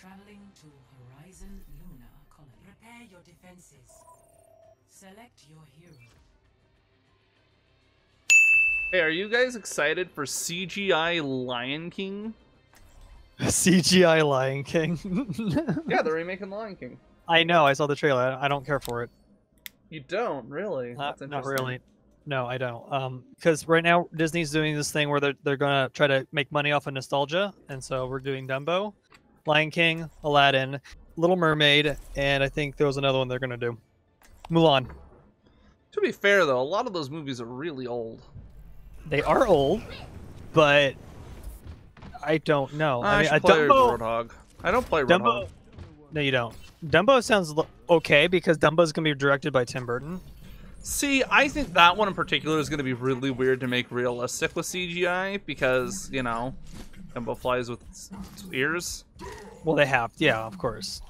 Traveling to Horizon Luna Colony. Repair your defenses. Select your hero. Hey, are you guys excited for CGI Lion King? CGI Lion King. Yeah, they're remaking Lion King. I know, I saw the trailer. I don't care for it. You don't, really? That's not really. No, I don't. Because right now Disney's doing this thing where they're gonna try to make money off of nostalgia, and so we're doing Dumbo, Lion King, Aladdin, Little Mermaid, and I think there was another one they're gonna do, Mulan. To be fair, though, a lot of those movies are really old. They are old, but I don't know. I mean, Dumbo. Roadhog. I don't play Roadhog. No, you don't. Dumbo sounds okay because Dumbo's gonna be directed by Tim Burton. See, I think that one in particular is going to be really weird to make realistic with CGI because, you know, Dumbo flies with ears. Well, they have, yeah, of course.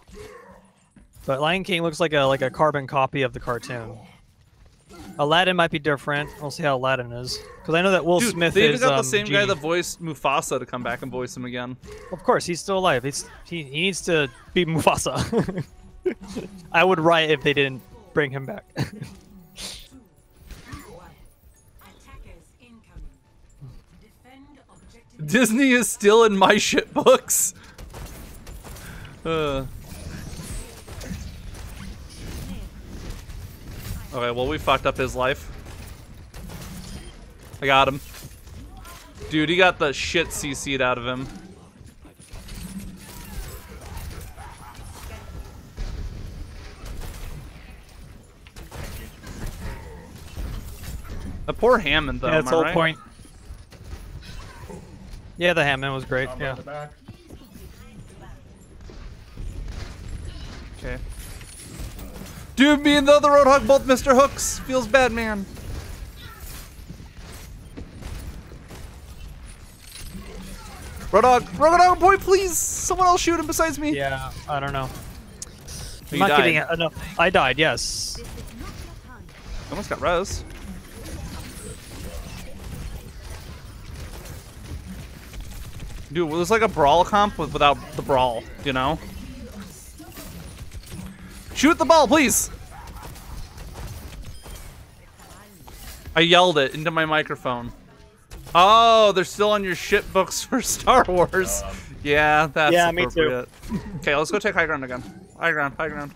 But Lion King looks like a carbon copy of the cartoon. Aladdin might be different. We'll see how Aladdin is, because I know that Will Smith is. Dude, they got the same guy that voiced Mufasa to come back and voice him again. Of course, he's still alive. He needs to be Mufasa. I would riot if they didn't bring him back. Disney is still in my shit books. Okay, well, we fucked up his life. I got him. Dude, he got the shit CC'd out of him. The poor Hammond, though, yeah, that's the whole point. Yeah, the Hammond was great. Yeah. Back. Okay. Dude, me and the other Roadhog both Mr. Hooks. Feels bad, man. Roadhog, Roadhog boy, please. Someone else shoot him besides me. Yeah, I don't know. I'm not getting enough. I died. Yes. Almost got res. Dude, it was like a brawl comp without the brawl, you know? Shoot the ball, please! I yelled it into my microphone. Oh, they're still on your shit books for Star Wars. Yeah, that's appropriate. Me too. Okay, let's go take high ground again. High ground, high ground.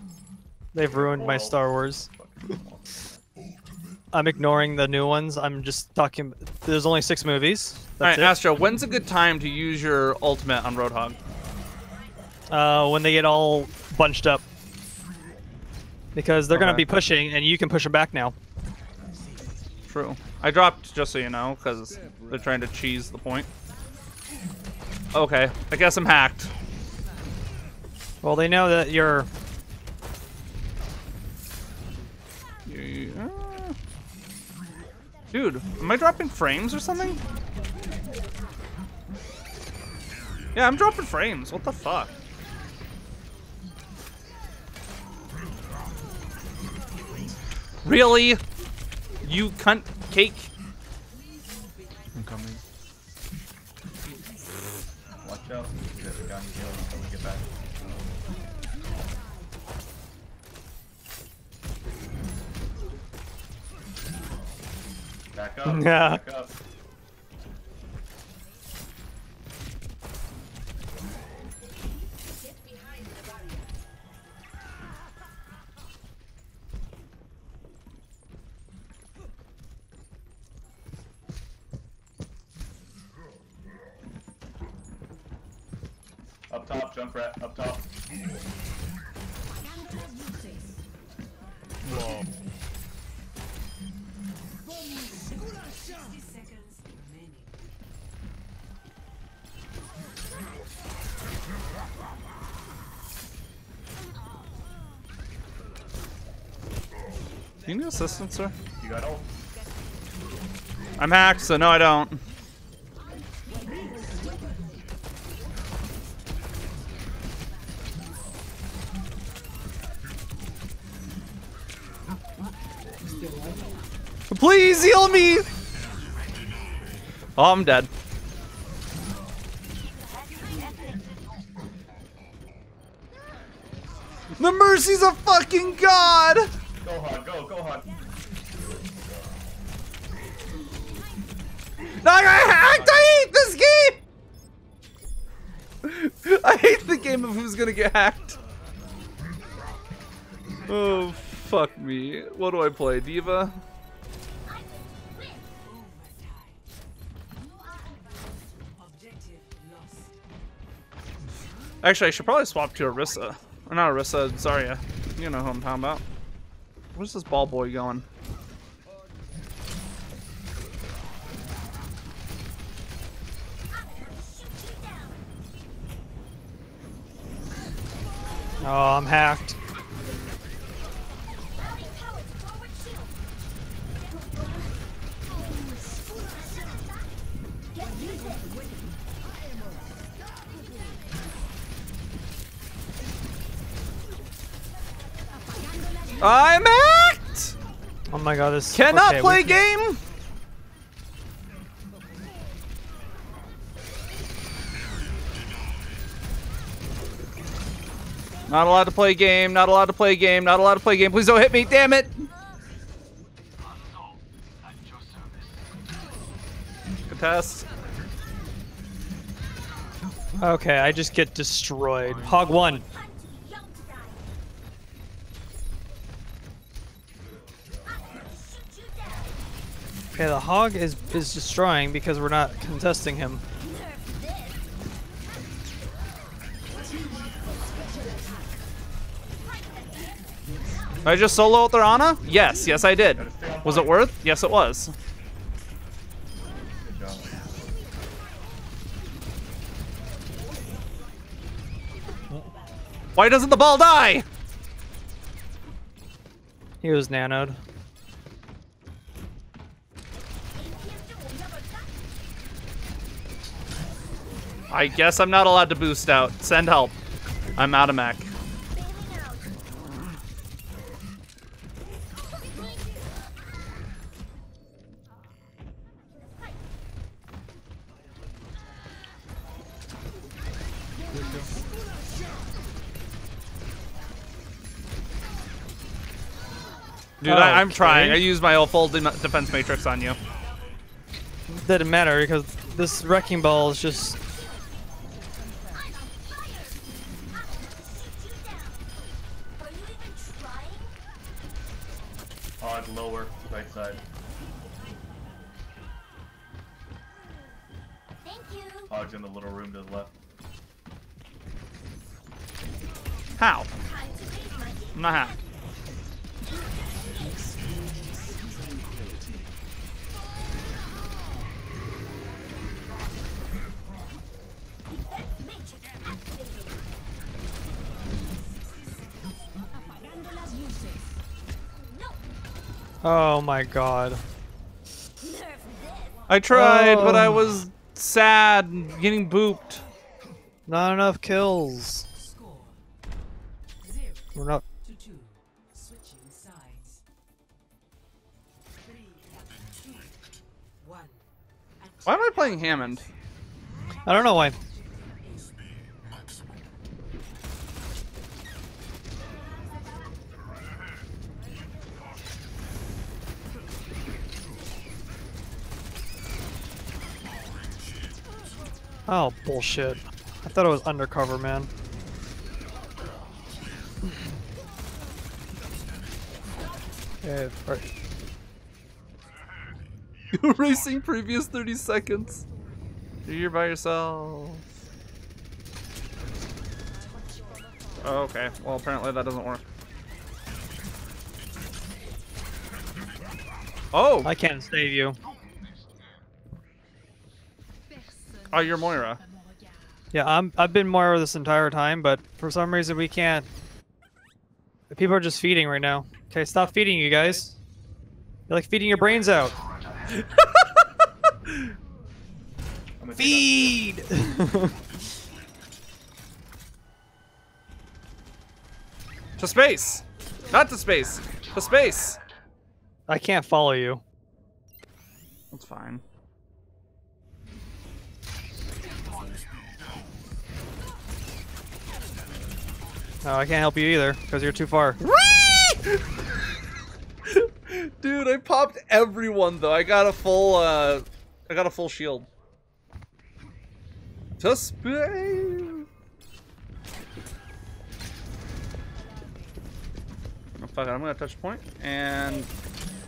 They've ruined my Star Wars. I'm ignoring the new ones. I'm just talking. There's only 6 movies. That's all right, Astro. When's a good time to use your ultimate on Roadhog? When they get all bunched up, because they're gonna be pushing, and you can push them back now. True. I dropped just so you know, because they're trying to cheese the point. Okay. I guess I'm hacked. Well, they know that you're. Yeah. Dude, am I dropping frames or something? Yeah, I'm dropping frames. What the fuck? Really? You cunt cake. I'm coming. Watch out. You guys got me killed until we get back. Back up, yeah. Back up. Up top, jump rat, up top. Whoa. Do you need assistance, sir? You got ult. I'm hacked, so no, I don't. Please heal me! Oh, I'm dead. The mercy's a fucking god! Go hard, go hard. No, I hate this game! I hate the game of who's gonna get hacked. Oh, fuck me. What do I play, D.Va? Actually, I should probably swap to Orisa. Or not Orisa, Zarya. You know who I'm talking about. Where's this ball boy going? Oh, I'm hacked. I'm hacked! Oh my god, this cannot okay, play game! Not allowed to play game, not allowed to play game, not allowed to play game. Please don't hit me, damn it! Contest. Okay, I just get destroyed. Hog one. Okay, the hog is destroying because we're not contesting him. Did I just solo out their Ana? Yes, yes I did. Was it worth? Yes it was. Why doesn't the ball die? He was nanoed. I guess I'm not allowed to boost out. Send help. I'm out of Mac. Dude, okay. I'm trying. I used my full defense matrix on you. Didn't matter because this wrecking ball is just... Lower right side. Thank you. Hog's in the little room to the left. How? I'm not hacked. Oh my god. I tried, but I was sad and getting booped. Not enough kills. We're not. Why am I playing Hammond? I don't know why. Oh, bullshit. I thought it was undercover, man. Okay, right. Erasing previous 30 seconds. You're by yourself. Oh, okay, well, apparently that doesn't work. Oh! I can't save you. Oh, you're Moira. Yeah, I've been Moira this entire time, but for some reason we can't. The people are just feeding right now. Okay, stop feeding, you guys. You're like feeding your brains out. Feed! To space! Not to space! To space! I can't follow you. That's fine. No, I can't help you either, because you're too far. Dude, I popped everyone though. I got a full shield. Just fuck it, I'm gonna touch point and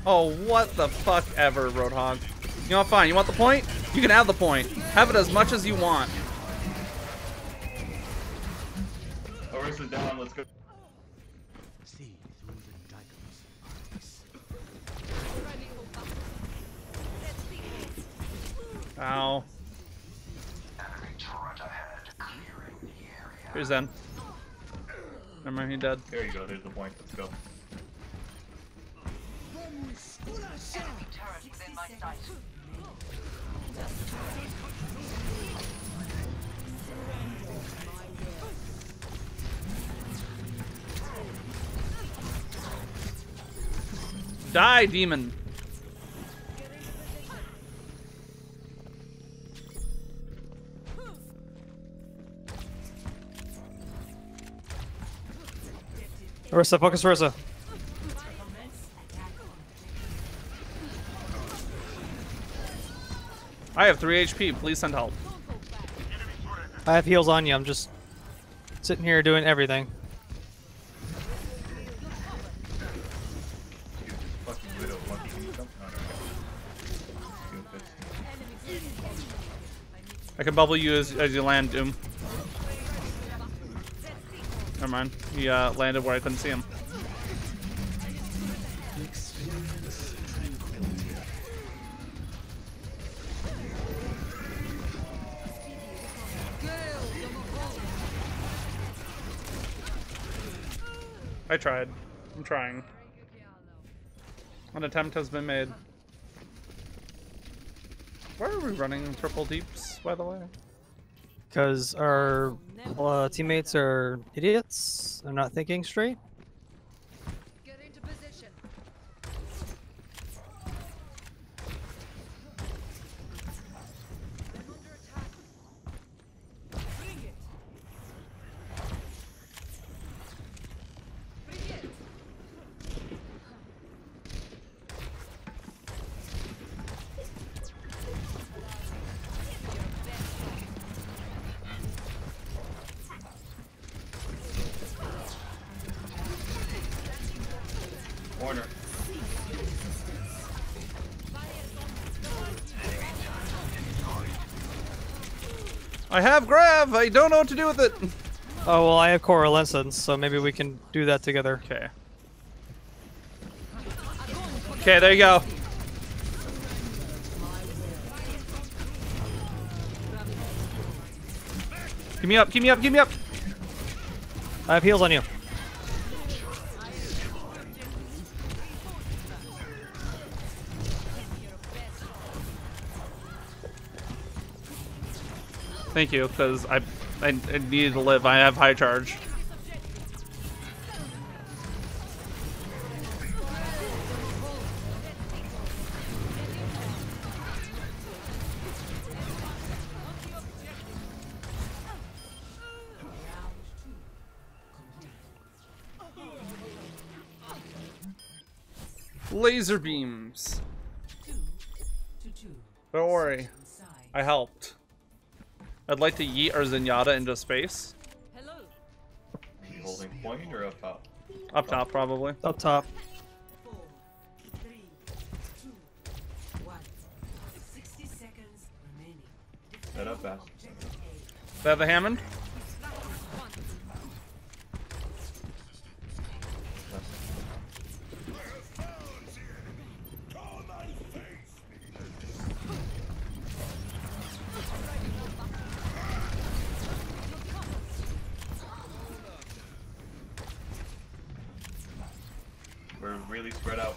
oh, what the fuck ever, Roadhog. You know what, fine, you want the point? You can have the point. Have it as much as you want. Orisa down, let's go. Ow. Here's Zen. Never mind, he dead. There you go, there's the point, let's go. Die, demon! Orisa, focus Orisa. I have 3 HP, please send help. I have heals on you, I'm just sitting here doing everything. I can bubble you as you land, Doom. Never mind. He landed where I couldn't see him. I tried. I'm trying. An attempt has been made. Why are we running triple deeps, by the way? Because our teammates are idiots. They're not thinking straight. Get into position. They're under attack. Bring it. Bring it. I have grav! I don't know what to do with it! Oh, well, I have Coralescence, so maybe we can do that together. Okay. Okay, there you go. Give me up, give me up, give me up! I have heals on you. Thank you, because I needed to live. I have high charge. Laser beams. Don't worry. I helped. I'd like to yeet our Zenyatta into space. Hello. Are you holding point or up top? Up top, probably. Up top. 4, 3, 2, 1. 60 seconds remaining. Set up fast. Is that the Hammond? We're really spread out.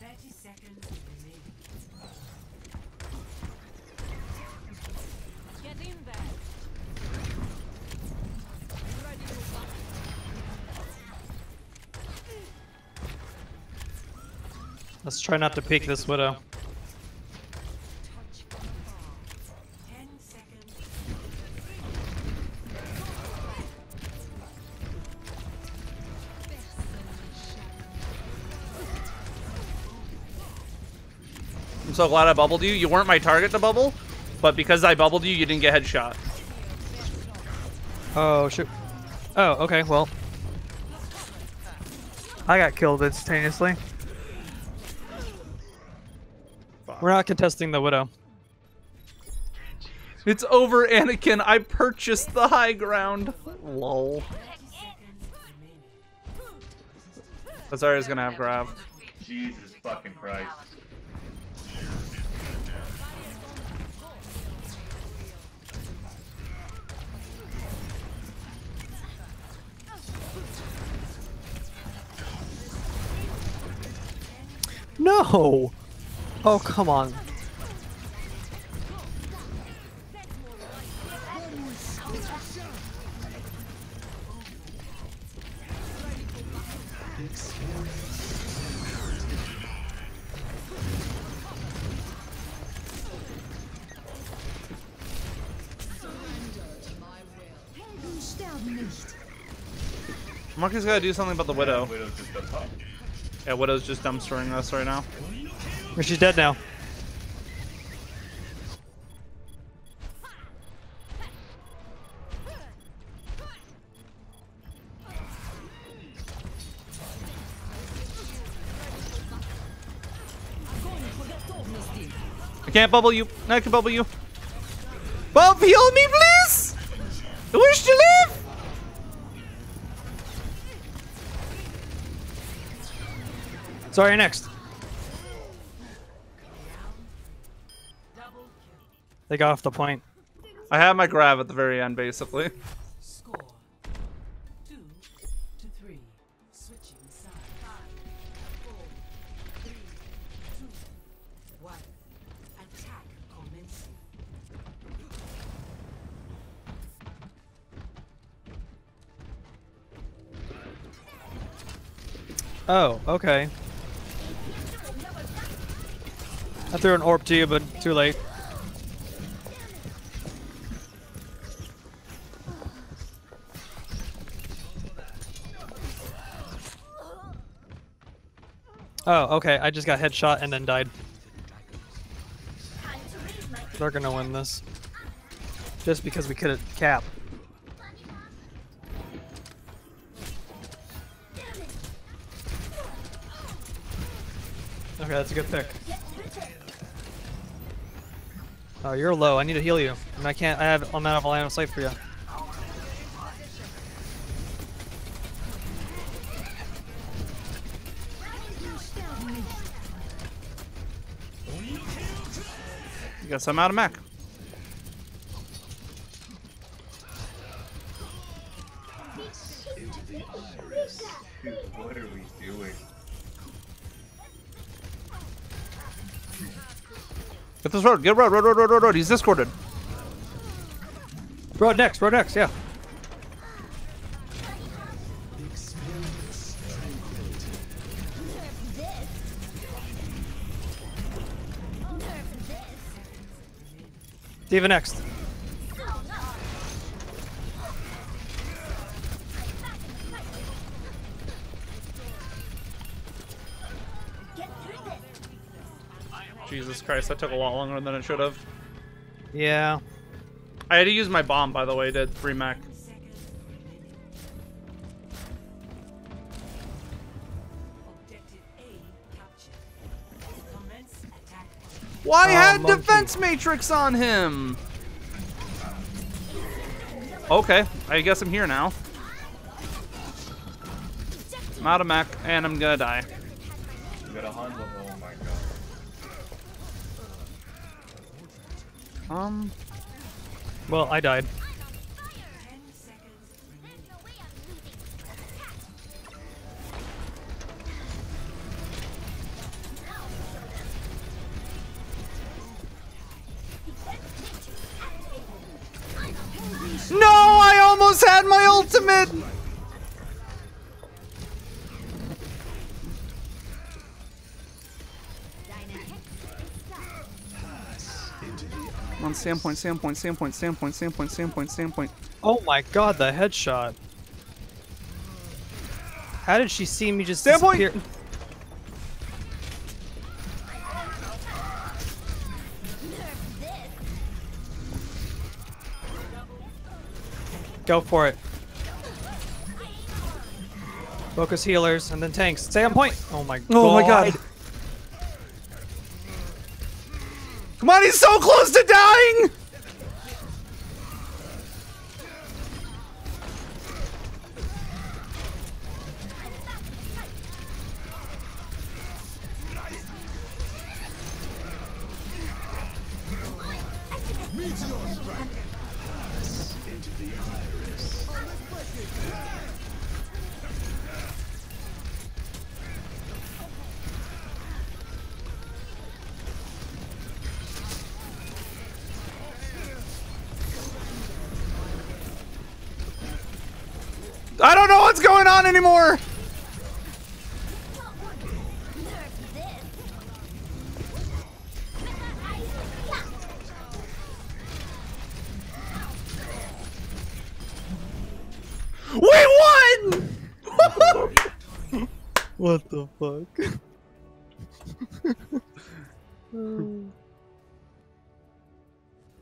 30 seconds remaining. Get in there. Ready to fight. Let's try not to peek this Widow. so glad I bubbled you. You weren't my target to bubble, but because I bubbled you, you didn't get headshot. Oh, shoot. Oh, okay, well. I got killed instantaneously. Fuck. We're not contesting the Widow. It's over, Anakin. I purchased the high ground. Lol. Zarya's gonna have grab. Jesus fucking Christ. No! Oh, come on. Marcus gotta do something about the Widow. Yeah, Widow's just dumpstering us right now. She's dead now. I can't bubble you. No, I can bubble you. Bob, heal me, please! I wish to live! Sorry, next. They got off the point. I had my grab at the very end, basically. Score 2-3. Switching side. 5, 4, 3, 2, 1. Attack commencing. Oh, okay. I threw an orb to you, but too late. Oh, okay. I just got headshot and then died. They're gonna win this. Just because we couldn't cap. Okay, that's a good pick. Oh, you're low. I need to heal you. And I can't. I'm out of a line of sight for you. I guess I'm out of Mac. Dude, what are we doing? Get this road. Get road. He's discorded. Road next, yeah. D.Va next. Jesus Christ, that took a lot longer than it should have. Yeah. I had to use my bomb, by the way, to free Mac. Why had monkey. Defense matrix on him? Okay, I guess I'm here now. I'm out of Mac, and I'm gonna die. You got a handle, oh my god. Well, I died. No, I almost had my ultimate. Standpoint. Oh my god, the headshot. How did she see me just disappear? Standpoint! Go for it. Focus healers and then tanks. Stay on point. Oh my god. Oh my god. Come on, he's so close to dying! I don't know what's going on anymore! We won! What the fuck?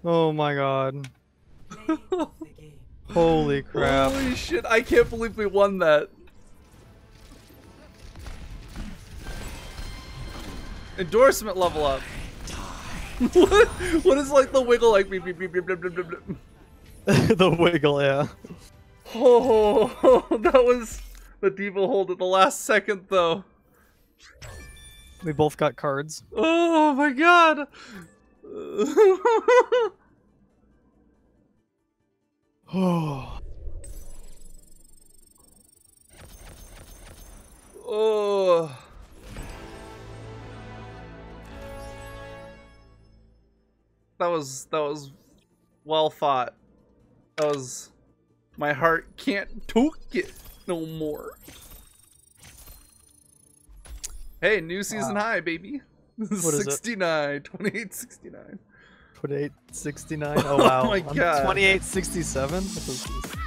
Oh my god. Holy crap. Holy shit, I can't believe we won that. Endorsement level up. What is like the wiggle like? The wiggle, yeah. Oh, that was the D.Va hold at the last second though. We both got cards. Oh my god. Oh. Oh. That was well fought. That was, my heart can't take it no more. Hey, new season high, baby. What is 69, 2869. 2869. Oh wow. Oh my god. 2867.